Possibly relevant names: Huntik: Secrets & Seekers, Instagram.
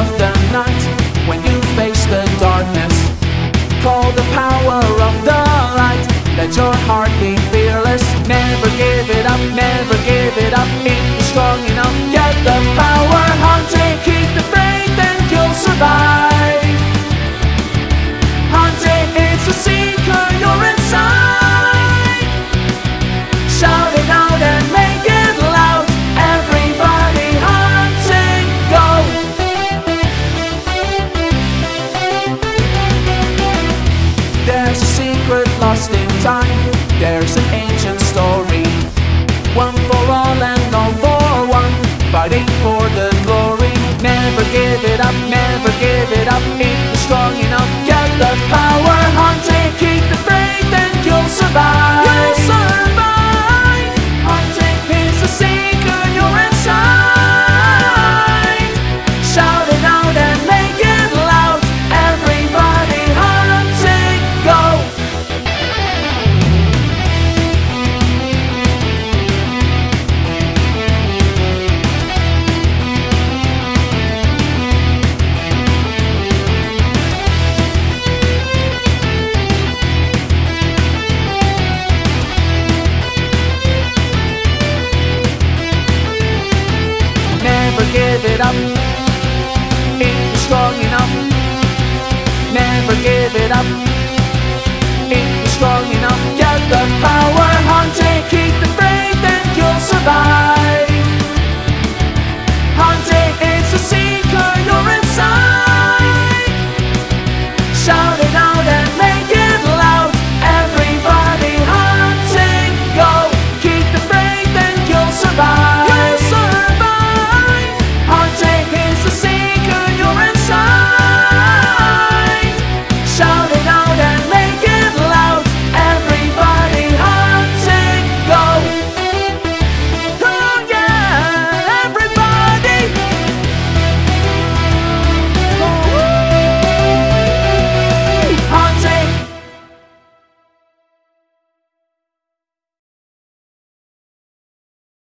of the night, when you face the darkness, call the power of the light. Let your heart be fearless. Never give it up, never give it up. If you're strong enough, get the power. Huntik, keep the faith and you'll survive. Huntik, it's a seeker you're inside. Shout it out and make it loud. Everybody hunting, go. There's a secret lost in time. There's an ancient story. One for all and all for one, fighting for the glory. Never give it up, never give it up. If you're strong enough, get the power. Huntik, keep the faith and you'll survive. You'll survive. Huntik is the seeker you're inside. Shout it out and make it loud. Everybody hunting, go. Never give it up, if you're strong enough. Never give it up, if you're strong enough. Get the power, Huntik, keep the faith and you'll survive. Huntik, it's the seeker you're inside. Shout it out and make it loud. Everybody hunting, go. Keep the faith and you'll survive.